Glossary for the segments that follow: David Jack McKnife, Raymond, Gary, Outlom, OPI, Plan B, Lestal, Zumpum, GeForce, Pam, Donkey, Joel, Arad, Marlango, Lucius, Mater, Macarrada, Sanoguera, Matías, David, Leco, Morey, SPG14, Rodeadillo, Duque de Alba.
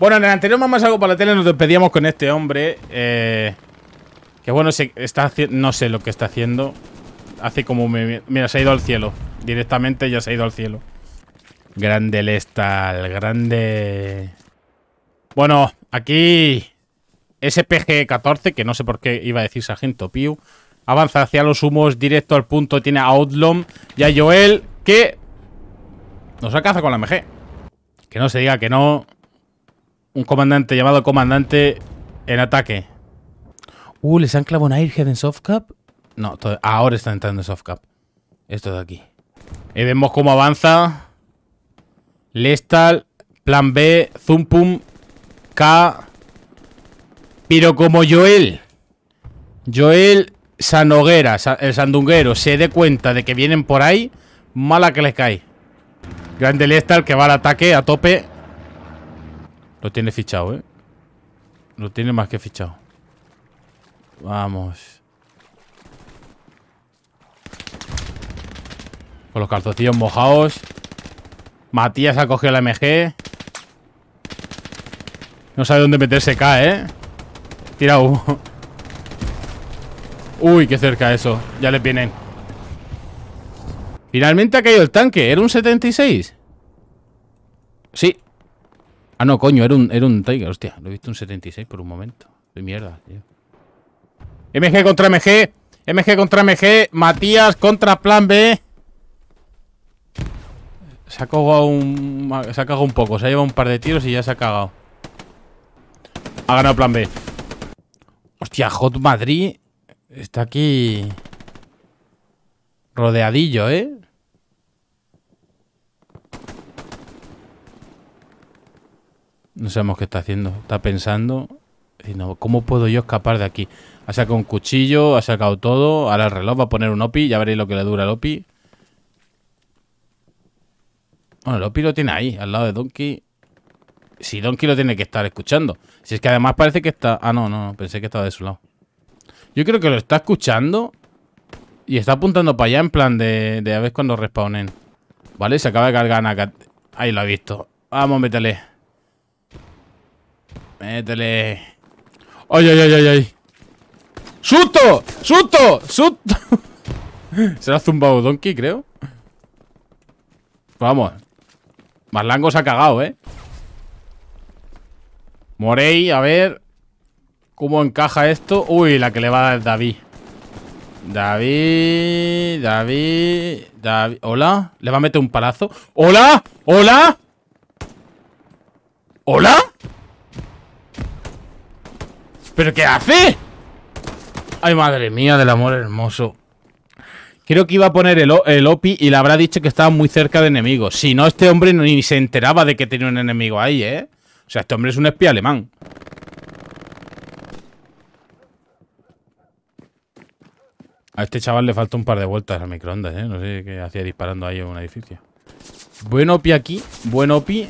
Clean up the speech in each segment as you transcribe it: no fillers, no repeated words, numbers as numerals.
Bueno, en el anterior Mamás Algo para la Tele nos despedíamos con este hombre. Que bueno, no sé lo que está haciendo. Hace como... Mira, se ha ido al cielo. Directamente ya se ha ido al cielo. Grande Lestal, grande... Bueno, aquí... SPG14, que no sé por qué iba a decir Sargento Piu. Avanza hacia los humos, directo al punto. Tiene a Outlom y a Joel, que... nos alcanza con la MG. Que no se diga que no. Un comandante llamado Comandante en ataque. ¿Les han clavado una airhead en softcap? No, ahora están entrando en softcap. Esto de aquí. Y vemos cómo avanza. Lestal, Plan B, Zumpum, K. Pero como Joel Sanoguera, el sandunguero, se dé cuenta de que vienen por ahí, mala que les cae. Grande Lestal, que va al ataque a tope. Lo tiene fichado, ¿eh? Lo tiene más que fichado. Vamos. Con los calzoncillos mojados. Matías ha cogido la MG. No sabe dónde meterse K, ¿eh? Tira humo. Uy, qué cerca eso. Ya les vienen. Finalmente ha caído el tanque. ¿Era un 76? Sí. Ah, no, coño. Era un Tiger. Hostia, lo he visto un 76 por un momento. De mierda, tío. MG contra MG. MG contra MG. Matías contra Plan B. Se ha cagado un poco. Se ha llevado un par de tiros y ya se ha cagado. Ha ganado Plan B. Hostia, Hot Madrid. Está aquí... Rodeadillo, ¿eh? No sabemos qué está haciendo. Está pensando... diciendo, ¿cómo puedo yo escapar de aquí? Ha sacado un cuchillo, ha sacado todo. Ahora el reloj va a poner un OPI. Ya veréis lo que le dura el OPI. Bueno, el OPI lo tiene ahí, al lado de Donkey. Si Donkey lo tiene que estar escuchando. Si es que además parece que está... Ah, no, pensé que estaba de su lado. Yo creo que lo está escuchando... y está apuntando para allá en plan de a ver cuando respawnen. Vale, se acaba de cargar Naka. Ahí lo ha visto. Vamos, métele. Métele. ¡Ay, ay, ay, ay, ay! ¡Susto! ¡Susto! ¡Susto! Se lo ha zumbado Donkey, creo. Pues vamos. Marlango se ha cagado, ¿eh? Morey, a ver... ¿cómo encaja esto? Uy, la que le va a dar David. David. Hola. Le va a meter un palazo. ¡Hola! ¡Hola! ¡Hola! ¿Pero qué hace? Ay, madre mía del amor hermoso. Creo que iba a poner el OPI y le habrá dicho que estaba muy cerca de enemigos. Si no, este hombre ni se enteraba de que tenía un enemigo ahí, ¿eh? O sea, este hombre es un espía alemán. A este chaval le falta un par de vueltas al microondas, ¿eh? No sé qué hacía disparando ahí en un edificio. Buen OPI aquí. Buen OPI.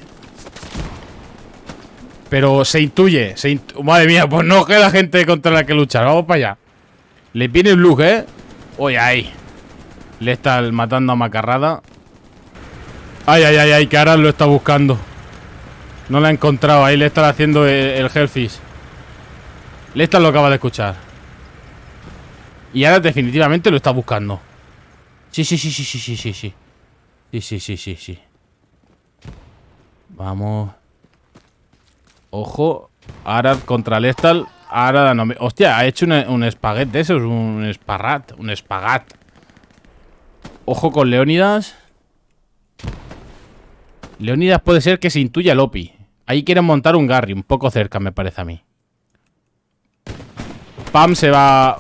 Pero se intuye. Madre mía, pues no queda gente contra la que luchar. Vamos para allá. Le viene el Blue, ¿eh? Oye, ahí. Le está matando a Macarrada. Ay, ay, ay, ay. Que ahora lo está buscando. No la ha encontrado. Ahí le está haciendo el Hellfish. Le está lo acaba de escuchar. Y ahora definitivamente lo está buscando. Sí. Sí. Vamos. Ojo. Arad contra Lestal. Arad no me... Hostia, ha hecho un espaguet de esos. Un esparrat. Un espagat. Ojo con Leónidas. Leónidas puede ser que se intuya el OPI. Ahí quieren montar un Gary. Un poco cerca, me parece a mí. Pam se va...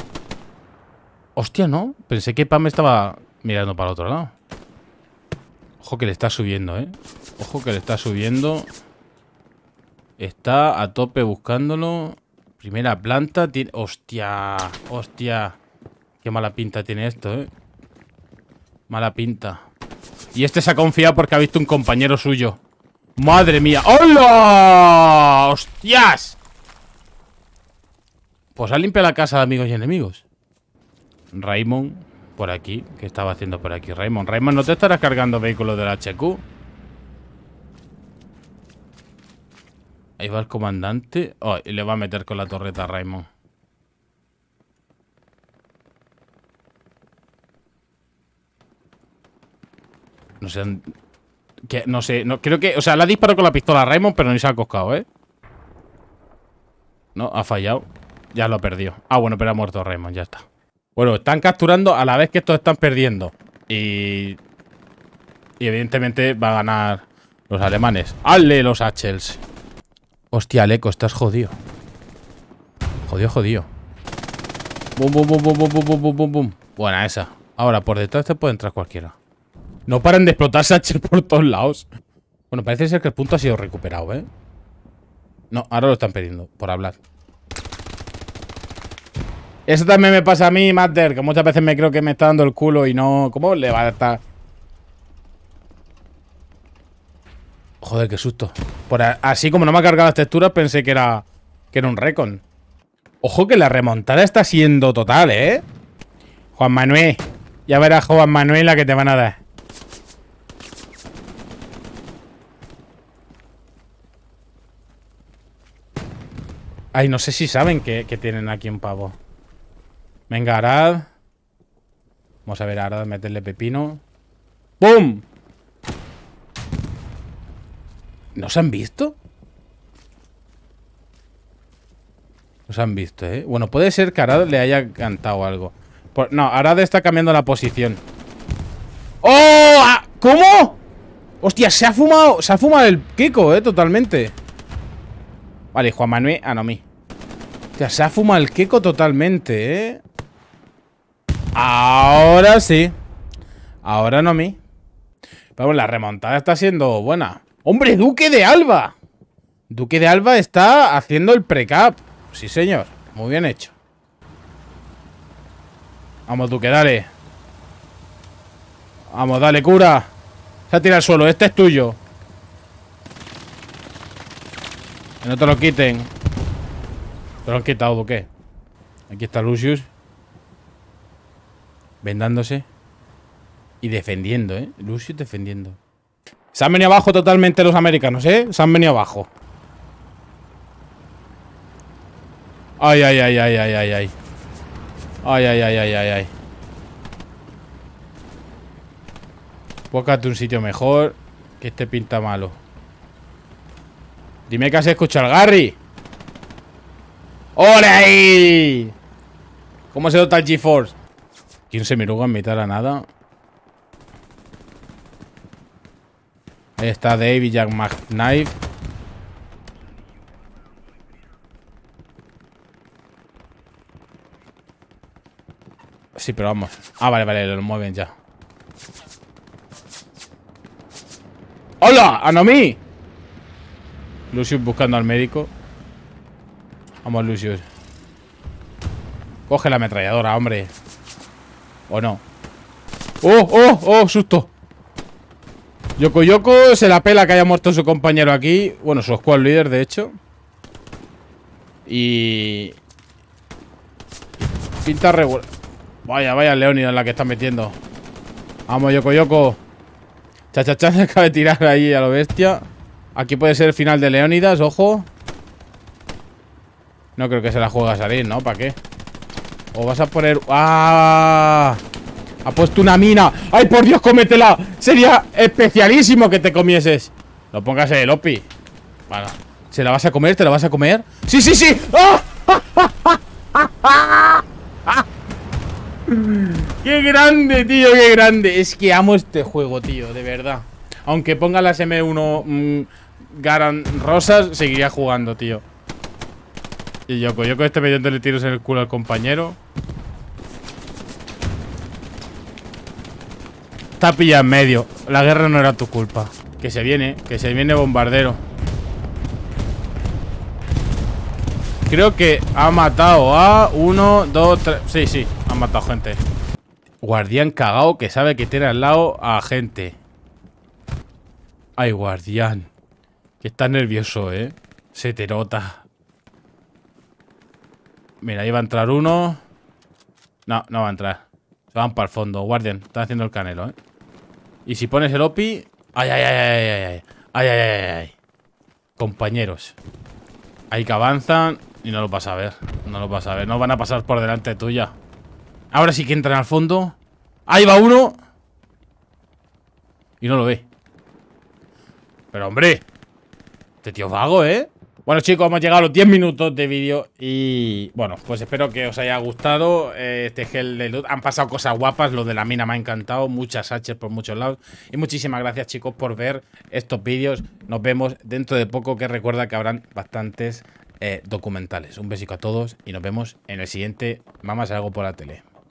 Hostia, no. Pensé que Pam estaba mirando para el otro lado. Ojo que le está subiendo, ¿eh? Ojo que le está subiendo. Está a tope buscándolo. Primera planta. Tiene... Hostia. Hostia. Qué mala pinta tiene esto, ¿eh? Mala pinta. Y este se ha confiado porque ha visto un compañero suyo. ¡Madre mía! ¡Hola! ¡Hostias! Pues ha limpiado la casa de amigos y enemigos. Raymond, por aquí. ¿Qué estaba haciendo por aquí? Raymond, ¿no te estarás cargando vehículos del HQ? Ahí va el comandante. Oh, y le va a meter con la torreta a Raymond. No sé. Que, no sé. No, creo que. O sea, le ha disparado con la pistola a Raymond, pero ni se ha acoscado, ¿eh? No, ha fallado. Ya lo perdió. Ah, bueno, pero ha muerto Raymond, ya está. Bueno, están capturando a la vez que estos están perdiendo. Y evidentemente va a ganar los alemanes. ¡Ale los Hachels! Hostia, Leco, estás jodido. Jodido. Bum, bum, bum, bum, bum, bum, bum, bum, bum. Buena esa. Ahora, por detrás te puede entrar cualquiera. No paran de explotar Hachels por todos lados. Bueno, parece ser que el punto ha sido recuperado, ¿eh? No, ahora lo están pidiendo, por hablar. Eso también me pasa a mí, Mater, que muchas veces me creo que me está dando el culo y no... ¿Cómo le va a estar? Joder, qué susto. Por así como no me ha cargado las texturas, pensé que era un recon. Ojo que la remontada está siendo total, ¿eh? Juan Manuel. Ya verás, Juan Manuel, la que te van a dar. Ay, no sé si saben que tienen aquí un pavo. Venga, Arad. Vamos a ver a Arad meterle pepino. ¡Pum! ¿Nos han visto? Nos han visto, ¿eh? Bueno, puede ser que Arad le haya cantado algo. No, Arad está cambiando la posición. ¡Oh! ¿Cómo? Hostia, se ha fumado el Kiko, ¿eh? Totalmente. Vale, Juan Manuel, ah, no, mí. O sea, se ha fumado el Keko totalmente, ¿eh? Ahora sí. Ahora no, mí. Vamos, la remontada está siendo buena. ¡Hombre, Duque de Alba! Duque de Alba está haciendo el precap. Sí, señor. Muy bien hecho. Vamos, Duque, dale. Vamos, dale, cura. Se ha tirado al suelo. Este es tuyo. Que no te lo quiten. Te lo han quitado, Duque. Aquí está Lucius. Vendándose. Y defendiendo, ¿eh? Lucius defendiendo. Se han venido abajo totalmente los americanos, ¿eh? Se han venido abajo. Ay, ay, ay, ay, ay, ay, ay. Ay, ay, ay, ay, ay, ay. Búscate un sitio mejor. Que este pinta malo. Dime que has escuchado al Gary. ¡Ole ahí! ¿Cómo se nota el GeForce? 15 mirugas en mitad de la nada. Ahí está David Jack McKnife. Sí, pero vamos. Ah, vale, vale, lo mueven ya. ¡Hola! ¡Anomi! Lucius buscando al médico. Vamos, Lucius. Coge la ametralladora, hombre. ¿O no? ¡Oh, oh, oh! ¡Susto! Yoko se la pela que haya muerto su compañero aquí. Bueno, su squad líder, de hecho. Y... pinta regular. Vaya, vaya, Leónidas en la que está metiendo. Vamos, Yoko. Cha, se acaba de tirar ahí a lo bestia. Aquí puede ser el final de Leónidas, ojo. No creo que se la juegue a salir, ¿no? ¿Para qué? O vas a poner... ¡Ah! Ha puesto una mina. ¡Ay, por Dios, cómetela! Sería especialísimo que te comieses. Lo pongas en el OPI. Bueno, ¿se la vas a comer? ¿Te la vas a comer? ¡Sí, sí, sí! ¡Ah! ¡Qué grande, tío! ¡Qué grande! Es que amo este juego, tío, de verdad. Aunque ponga las M1 Garan rosas, seguiría jugando, tío. Y Yoko este medio le tiros en el culo al compañero. Está pillado en medio. La guerra no era tu culpa. Que se viene bombardero. Creo que ha matado a... 1, 2, 3... Sí, sí, ha matado gente. Guardián cagao que sabe que tiene al lado a gente. Ay, guardián. Que está nervioso, ¿eh? Se te nota. Mira, ahí va a entrar uno. No, no va a entrar. Se van para el fondo. Guardian, están haciendo el canelo, ¿eh? Y si pones el OPI... ¡Ay, ay, ay, ay, ay! ¡Ay, ay, ay, ay! Compañeros. Ahí que avanzan y no lo vas a ver. No lo vas a ver. No van a pasar por delante tuya. Ahora sí que entran al fondo. Ahí va uno. Y no lo ve. Pero hombre, este tío es vago, ¿eh? Bueno, chicos, hemos llegado a los 10 minutos de vídeo y, bueno, pues espero que os haya gustado este gel de luz. Han pasado cosas guapas, lo de la mina me ha encantado, muchas H's por muchos lados. Y muchísimas gracias, chicos, por ver estos vídeos. Nos vemos dentro de poco, que recuerda que habrán bastantes documentales. Un besito a todos y nos vemos en el siguiente Mamás Algo por la Tele.